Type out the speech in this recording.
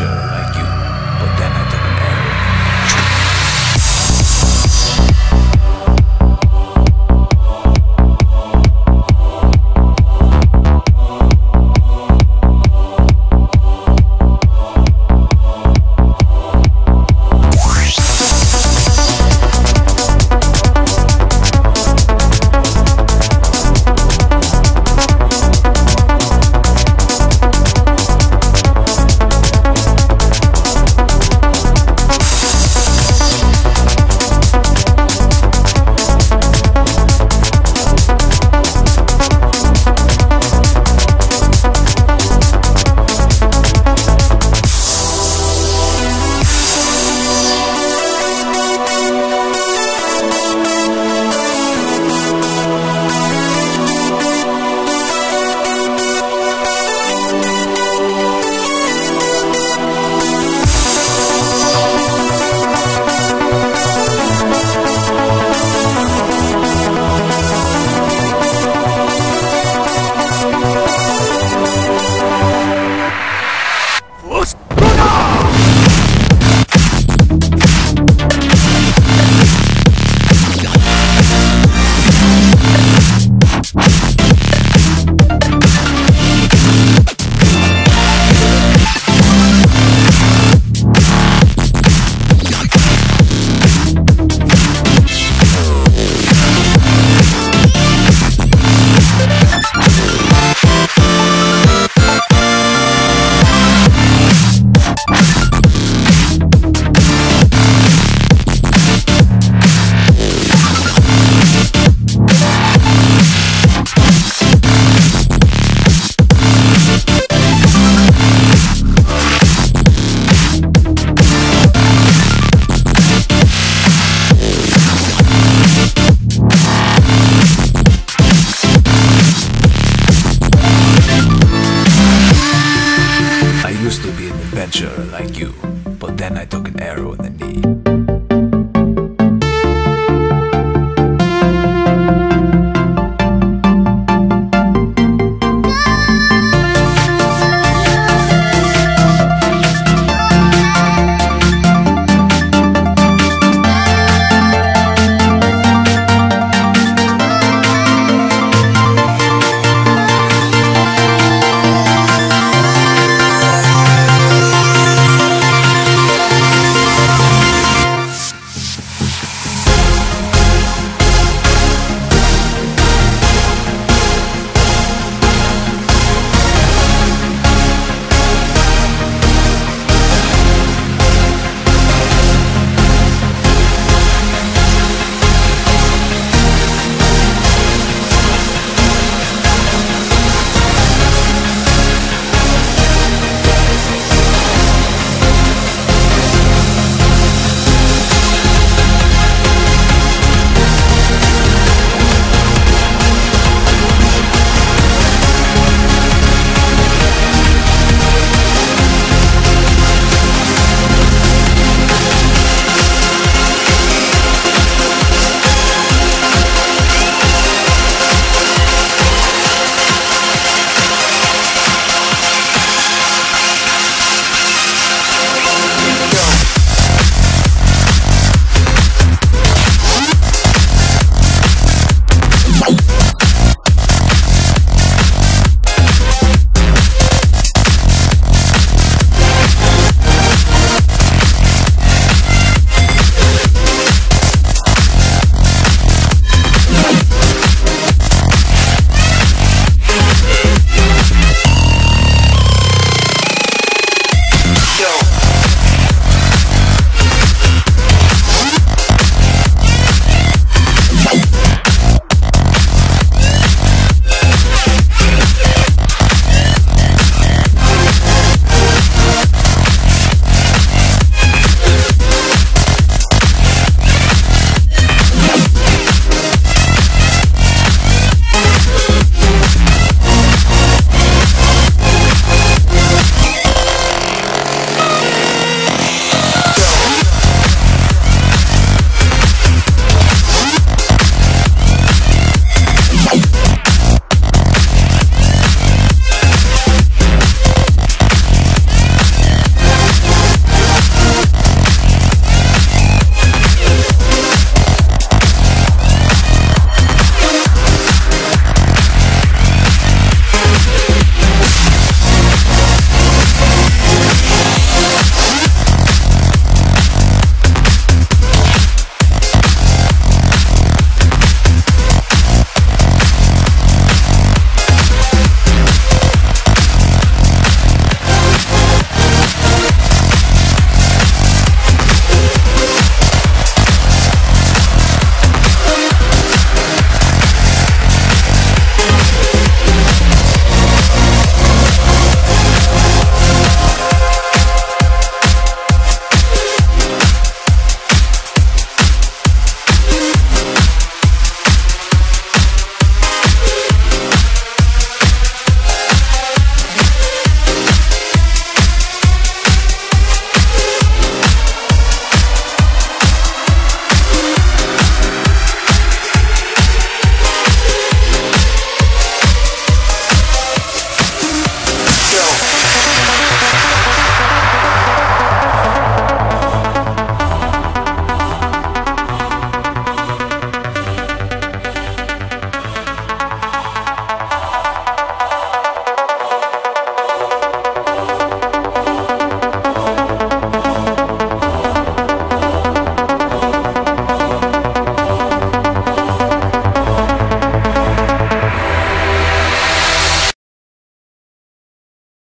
Nacho.